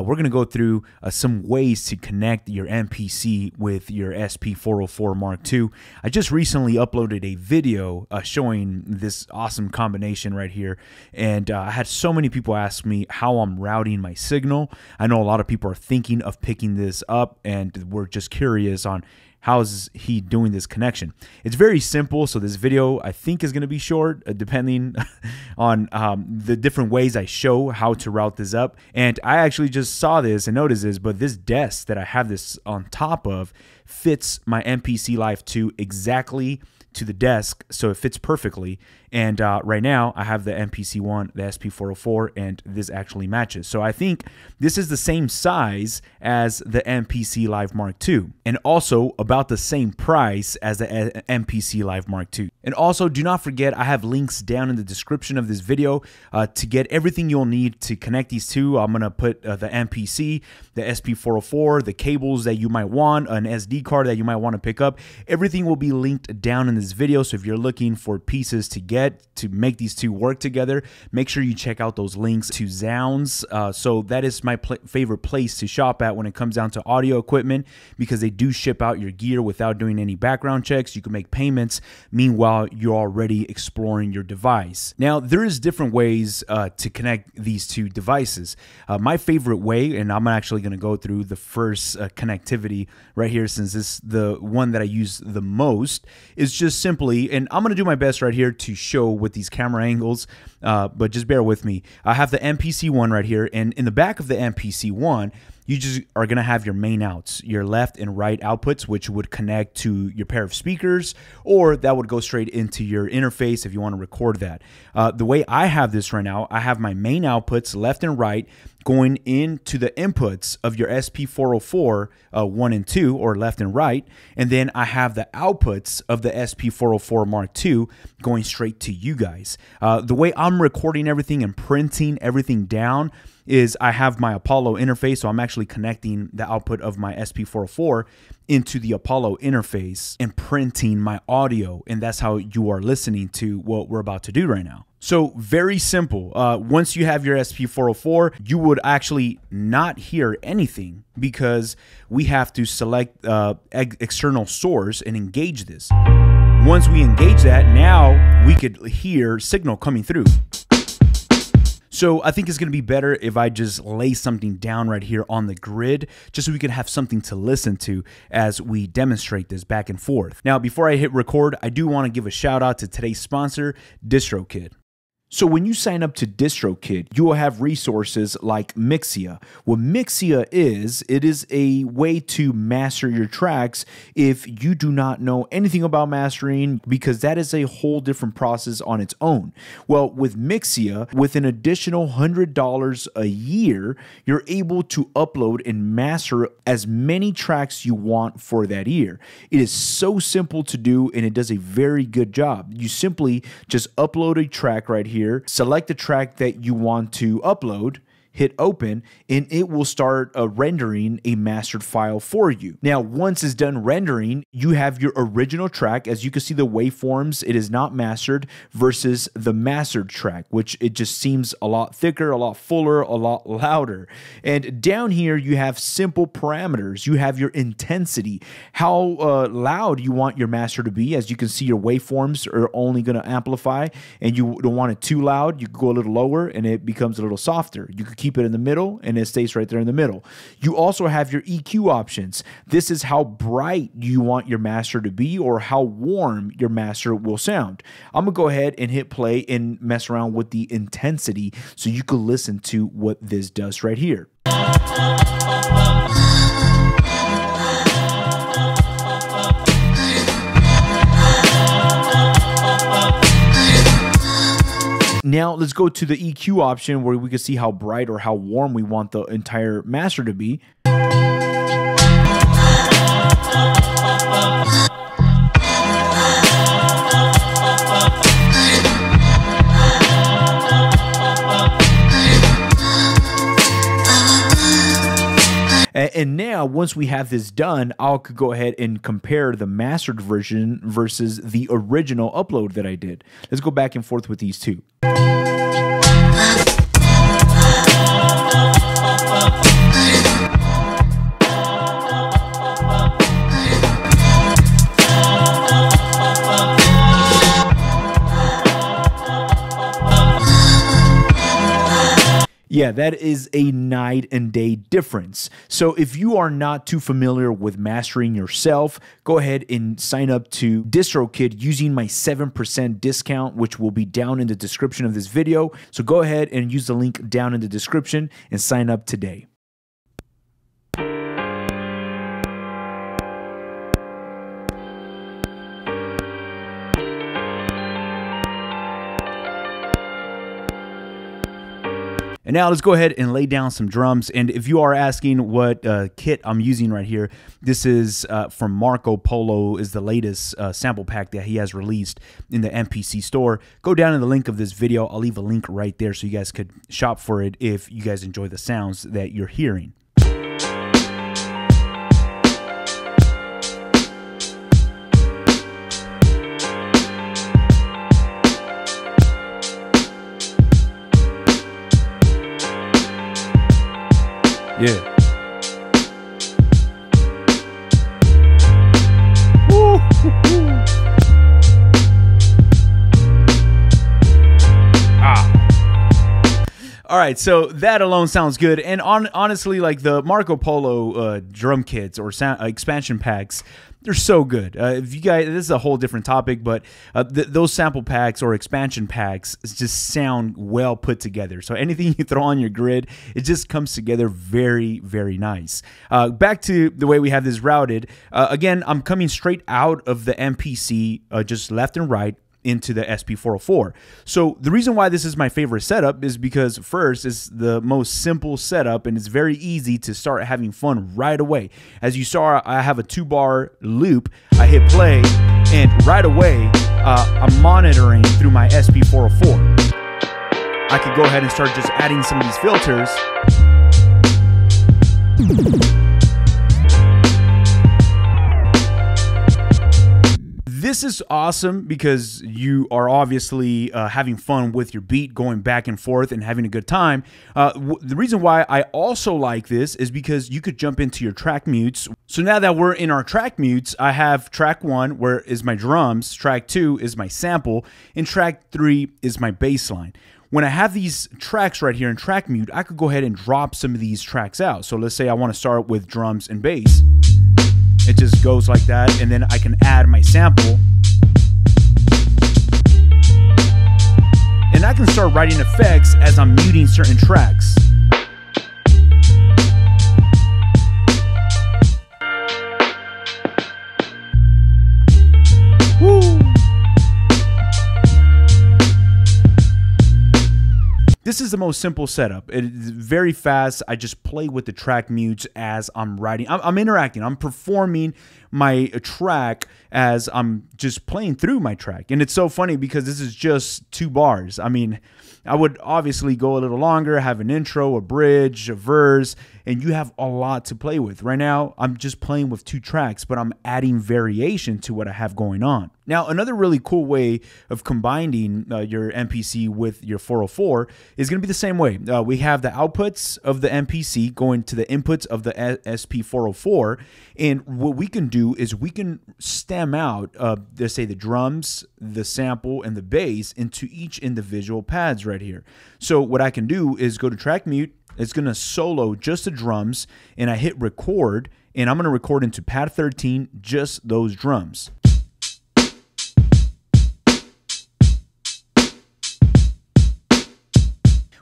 we're going to go through some ways to connect your MPC with your SP-404 Mark II. I just recently uploaded a video showing this awesome combination right here, and I had so many people ask me how I'm routing my signal. I know a lot of people are thinking of picking this up and we're just curious on how's he doing this connection. It's very simple, so this video I think is going to be short, depending on the different ways I show how to route this up. And I actually just saw this and noticed this, but this desk that I have this on top of fits my MPC Live 2 exactly to the desk, so it fits perfectly. And right now I have the MPC1, the SP404, and this actually matches. So I think this is the same size as the MPC Live Mark II, and also about the same price as the MPC Live Mark II. And also, do not forget, I have links down in the description of this video to get everything you'll need to connect these two. I'm gonna put the MPC, the SP404, the cables that you might want, an SD card that you might want to pick up. Everything will be linked down in this video, so if you're looking for pieces to get to make these two work together, make sure you check out those links to Zounds. So that is my favorite place to shop at when it comes down to audio equipment, because they do ship out your gear without doing any background checks. You can make payments meanwhile you're already exploring your device. Now, there is different ways to connect these two devices. My favorite way, and I'm actually going to go through the first connectivity right here, since this is the one that I use the most, is just simply, and I'm going to do my best right here to show with these camera angles, but just bear with me. I have the MPC1 right here, and in the back of the MPC1, you just are going to have your main outs, your left and right outputs, which would connect to your pair of speakers, or that would go straight into your interface if you want to record that. The way I have this right now, I have my main outputs left and right going into the inputs of your SP404 1 and 2, or left and right, and then I have the outputs of the SP404 Mark II going straight to you guys. The way I'm recording everything and printing everything down is I have my Apollo interface, so I'm actually connecting the output of my SP404 into the Apollo interface and printing my audio, and that's how you are listening to what we're about to do right now. So very simple. Once you have your SP404, you would actually not hear anything, because we have to select external source and engage this. Once we engage that, now we could hear signal coming through. So I think it's going to be better if I just lay something down right here on the grid, just so we can have something to listen to as we demonstrate this back and forth. Now, before I hit record, I do want to give a shout out to today's sponsor, DistroKid. So when you sign up to DistroKid, you will have resources like Mixia. What Mixia is, it is a way to master your tracks if you do not know anything about mastering, because that is a whole different process on its own. Well, with Mixia, with an additional $100 a year, you're able to upload and master as many tracks you want for that year. It is so simple to do, and it does a very good job. You simply just upload a track right here. Select the track that you want to upload, hit open, and it will start rendering a mastered file for you. Now, once it's done rendering, you have your original track. As you can see, the waveforms, it is not mastered, versus the mastered track, which it just seems a lot thicker, a lot fuller, a lot louder. And down here, you have simple parameters. You have your intensity, how loud you want your master to be. As you can see, your waveforms are only going to amplify, and you don't want it too loud. You can go a little lower, and it becomes a little softer. You could keep it in the middle, and it stays right there in the middle. You also have your EQ options. This is how bright you want your master to be, or how warm your master will sound. I'm gonna go ahead and hit play and mess around with the intensity so you can listen to what this does right here. Now let's go to the EQ option, where we can see how bright or how warm we want the entire master to be. And now, once we have this done, I'll go ahead and compare the mastered version versus the original upload that I did. Let's go back and forth with these two. Yeah, that is a night and day difference. So if you are not too familiar with mastering yourself, go ahead and sign up to DistroKid using my 7% discount, which will be down in the description of this video. So go ahead and use the link down in the description and sign up today. And now let's go ahead and lay down some drums. And if you are asking what kit I'm using right here, this is from Marco Polo, is the latest sample pack that he has released in the MPC store. Go down to the link of this video. I'll leave a link right there so you guys could shop for it if you guys enjoy the sounds that you're hearing. Yeah. Woo. Ah. All right, so that alone sounds good. And honestly, like the Marco Polo drum kits or sound, expansion packs, they're so good. If you guys, this is a whole different topic, but those sample packs or expansion packs just sound well put together. So anything you throw on your grid, it just comes together very, very nice. Back to the way we have this routed. Again, I'm coming straight out of the MPC, just left and right, into the SP-404. So the reason why this is my favorite setup is because first, it's the most simple setup and it's very easy to start having fun right away. As you saw, I have a 2-bar loop. I hit play and right away, I'm monitoring through my SP-404. I could go ahead and start just adding some of these filters. This is awesome because you are obviously having fun with your beat, going back and forth and having a good time. The reason why I also like this is because you could jump into your track mutes. So now that we're in our track mutes, I have track 1 where is my drums, track 2 is my sample, and track 3 is my bass line. When I have these tracks right here in track mute, I could go ahead and drop some of these tracks out. So let's say I want to start with drums and bass. It just goes like that, and then I can add my sample. And I can start writing effects as I'm muting certain tracks. This is the most simple setup. It's very fast. I just play with the track mutes as I'm writing. I'm interacting. I'm performing my track as I'm just playing through my track. And it's so funny because this is just 2 bars. I mean, I would obviously go a little longer, have an intro, a bridge, a verse, and you have a lot to play with. Right now, I'm just playing with 2 tracks, but I'm adding variation to what I have going on. Now, another really cool way of combining your MPC with your 404 is going to be the same way. We have the outputs of the MPC going to the inputs of the SP-404, and what we can do is we can stem out, let's say the drums, the sample, and the bass into each individual pads right here. So what I can do is go to track mute. It's going to solo just the drums, and I hit record, and I'm going to record into pad 13 just those drums.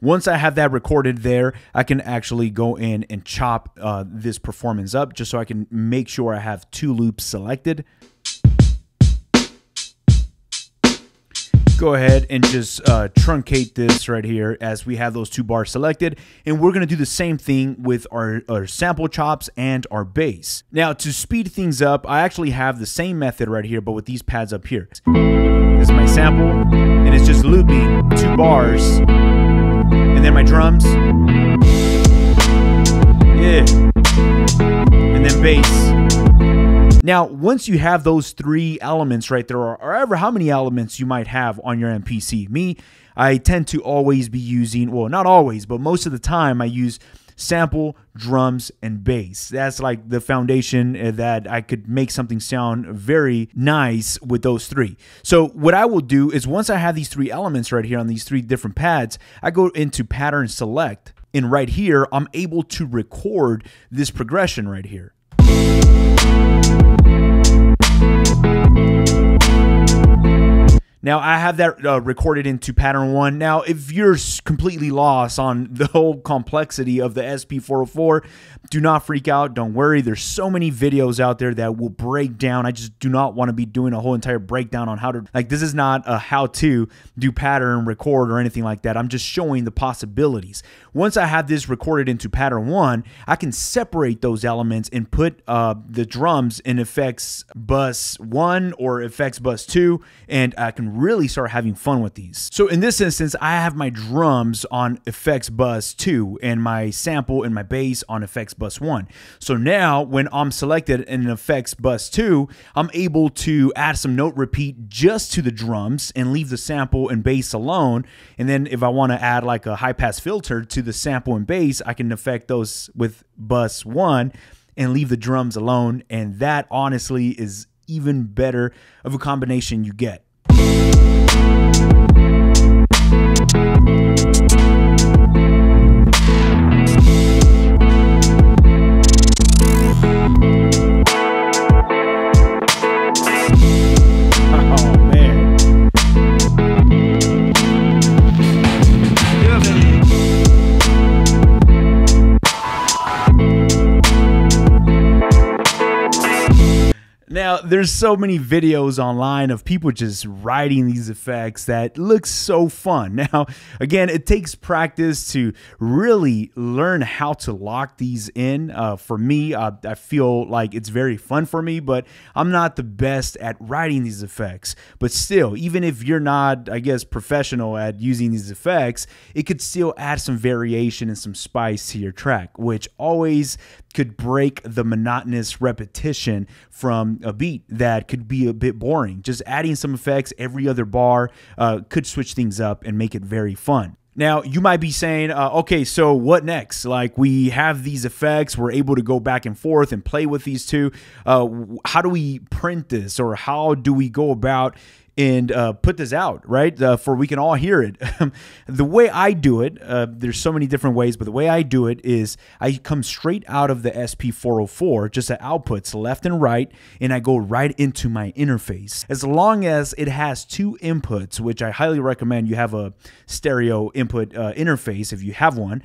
Once I have that recorded there, I can actually go in and chop this performance up just so I can make sure I have 2 loops selected. Go ahead and just truncate this right here as we have those 2 bars selected, and we're gonna do the same thing with our sample chops and our bass. Now, to speed things up, I actually have the same method right here, but with these pads up here. This is my sample, and it's just looping 2 bars, and then my drums, yeah, and then bass. Now, once you have those 3 elements right there, or however how many elements you might have on your MPC, me, I tend to always be using, well, not always, but most of the time I use sample, drums, and bass. That's like the foundation that I could make something sound very nice with those 3. So what I will do is once I have these 3 elements right here on these 3 different pads, I go into pattern select. And right here, I'm able to record this progression right here. Now I have that recorded into pattern one. Now, if you're completely lost on the whole complexity of the SP-404, do not freak out. Don't worry. There's so many videos out there that will break down. I just do not want to be doing a whole entire breakdown on how to, like, this is not a how to do pattern record or anything like that. I'm just showing the possibilities. Once I have this recorded into pattern one, I can separate those elements and put the drums in effects bus one or effects bus two, and I can really start having fun with these. So in this instance, I have my drums on effects bus 2 and my sample and my bass on effects bus 1. So now when I'm selected in effects bus 2, I'm able to add some note repeat just to the drums and leave the sample and bass alone. And then if I want to add like a high pass filter to the sample and bass, I can affect those with bus 1 and leave the drums alone. And that honestly is even better of a combination you get. Now, there's so many videos online of people just writing these effects that look so fun. Now, again, it takes practice to really learn how to lock these in. For me, I feel like it's very fun for me, but I'm not the best at writing these effects. But still, even if you're not, I guess, professional at using these effects, it could still add some variation and some spice to your track, which always could break the monotonous repetition from a beat that could be a bit boring. Just adding some effects every other bar could switch things up and make it very fun. Now, you might be saying, okay, so what next? Like, we have these effects, we're able to go back and forth and play with these two. How do we print this, or how do we go about and put this out, right? For we can all hear it. The way I do it, there's so many different ways, but the way I do it is I come straight out of the SP-404, just the outputs left and right, and I go right into my interface. As long as it has two inputs, which I highly recommend you have a stereo input interface if you have one,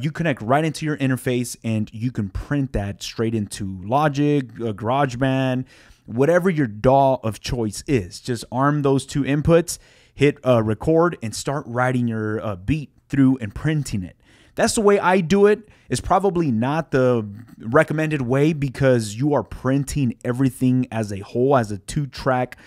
you connect right into your interface and you can print that straight into Logic, GarageBand, whatever your DAW of choice is. Just arm those two inputs, hit record, and start writing your beat through and printing it. That's the way I do it. It's probably not the recommended way because you are printing everything as a whole, as a two-track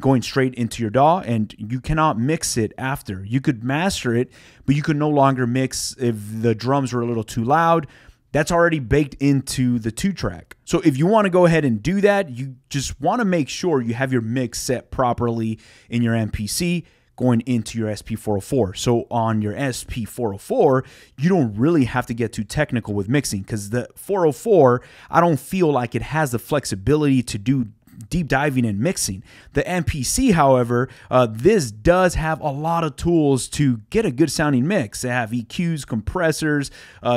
going straight into your DAW, and you cannot mix it after. You could master it, but you could no longer mix if the drums were a little too loud. That's already baked into the two-track. So if you want to go ahead and do that, you just want to make sure you have your mix set properly in your MPC going into your SP-404. So on your SP-404, you don't really have to get too technical with mixing because the 404, I don't feel like it has the flexibility to do deep diving and mixing. The MPC, however, this does have a lot of tools to get a good sounding mix. They have EQs, compressors,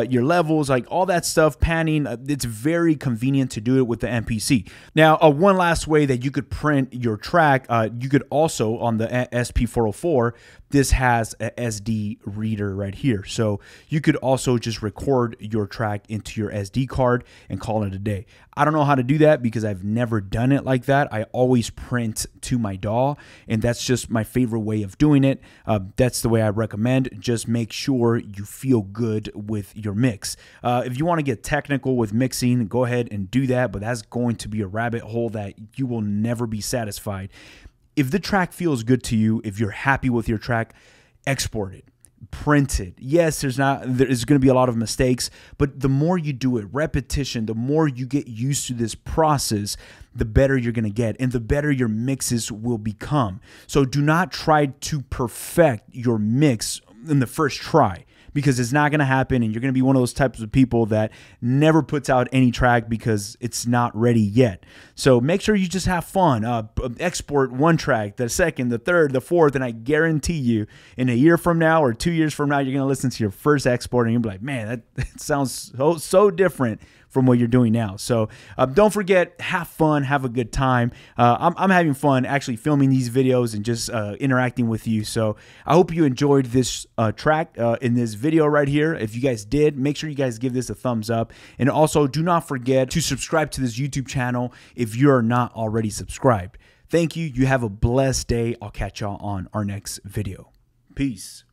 your levels, like all that stuff, panning. It's very convenient to do it with the MPC. Now, one last way that you could print your track, you could also, on the SP-404, this has a SD reader right here. So you could also just record your track into your SD card and call it a day. I don't know how to do that because I've never done it like that. I always print to my DAW, and that's just my favorite way of doing it. That's the way I recommend. Just make sure you feel good with your mix. If you want to get technical with mixing, go ahead and do that, but that's going to be a rabbit hole that you will never be satisfied. If the track feels good to you, if you're happy with your track, export it, print it. Yes, there's going to be a lot of mistakes, but the more you do it, repetition, the more you get used to this process, the better you're going to get and the better your mixes will become. So do not try to perfect your mix in the first try, because it's not going to happen, and you're going to be one of those types of people that never puts out any track because it's not ready yet. So make sure you just have fun. Export one track, the second, the third, the fourth, and I guarantee you in a year from now or 2 years from now, you're going to listen to your first export and you'll be like, man, that sounds so different from what you're doing now. So don't forget, have fun, have a good time. I'm having fun actually filming these videos and just interacting with you. So I hope you enjoyed this track in this video right here. If you guys did, make sure you guys give this a thumbs up. And also do not forget to subscribe to this YouTube channel if you're not already subscribed. Thank you. You have a blessed day. I'll catch y'all on our next video. Peace.